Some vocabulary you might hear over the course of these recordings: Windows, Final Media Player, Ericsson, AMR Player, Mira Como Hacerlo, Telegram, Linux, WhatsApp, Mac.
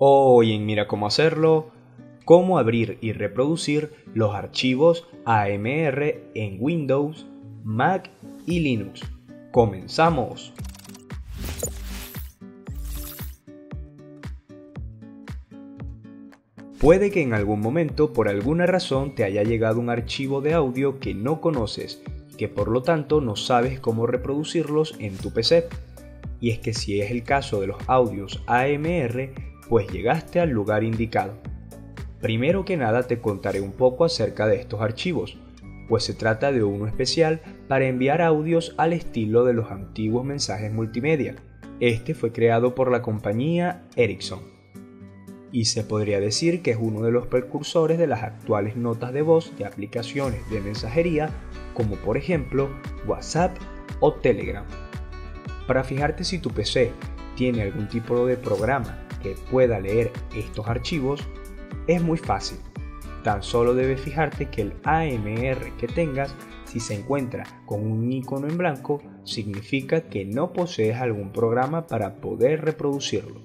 Hoy en Mira Cómo Hacerlo, cómo abrir y reproducir los archivos AMR en Windows, Mac y Linux. ¡Comenzamos! Puede que en algún momento por alguna razón te haya llegado un archivo de audio que no conoces y que por lo tanto no sabes cómo reproducirlos en tu PC. Y es que si es el caso de los audios AMR, pues llegaste al lugar indicado. Primero que nada te contaré un poco acerca de estos archivos, pues se trata de uno especial para enviar audios al estilo de los antiguos mensajes multimedia. Este fue creado por la compañía Ericsson y se podría decir que es uno de los precursores de las actuales notas de voz de aplicaciones de mensajería como por ejemplo WhatsApp o Telegram. Para fijarte si tu PC tiene algún tipo de programa que pueda leer estos archivos, es muy fácil. Tan solo debes fijarte que el AMR que tengas, si se encuentra con un icono en blanco, significa que no posees algún programa para poder reproducirlo.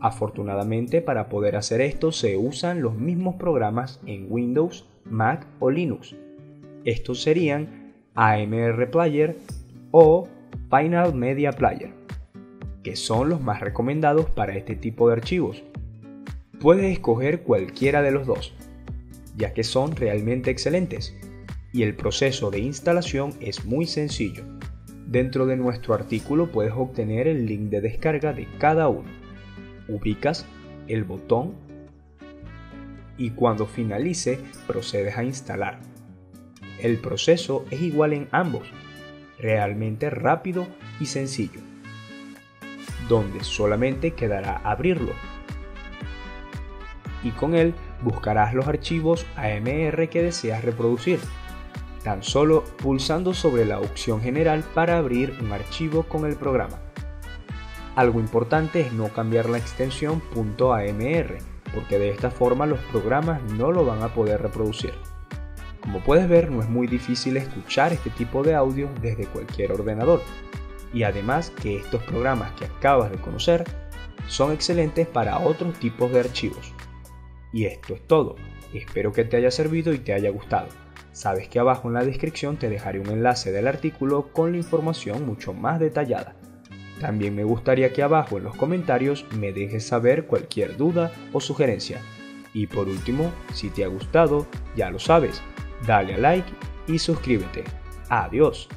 Afortunadamente, para poder hacer esto se usan los mismos programas en Windows, Mac o Linux. Estos serían AMR Player o Final Media Player, que son los más recomendados para este tipo de archivos. Puedes escoger cualquiera de los dos, ya que son realmente excelentes, y el proceso de instalación es muy sencillo. Dentro de nuestro artículo puedes obtener el link de descarga de cada uno. Ubicas el botón y cuando finalice procedes a instalar. El proceso es igual en ambos, realmente rápido y sencillo, donde solamente quedará abrirlo y con él buscarás los archivos AMR que deseas reproducir, tan solo pulsando sobre la opción general para abrir un archivo con el programa. Algo importante es no cambiar la extensión .amr, porque de esta forma los programas no lo van a poder reproducir. Como puedes ver, no es muy difícil escuchar este tipo de audio desde cualquier ordenador. Y además que estos programas que acabas de conocer son excelentes para otros tipos de archivos. Y esto es todo, espero que te haya servido y te haya gustado. Sabes que abajo en la descripción te dejaré un enlace del artículo con la información mucho más detallada. También me gustaría que abajo en los comentarios me dejes saber cualquier duda o sugerencia. Y por último, si te ha gustado, ya lo sabes, dale a like y suscríbete. Adiós.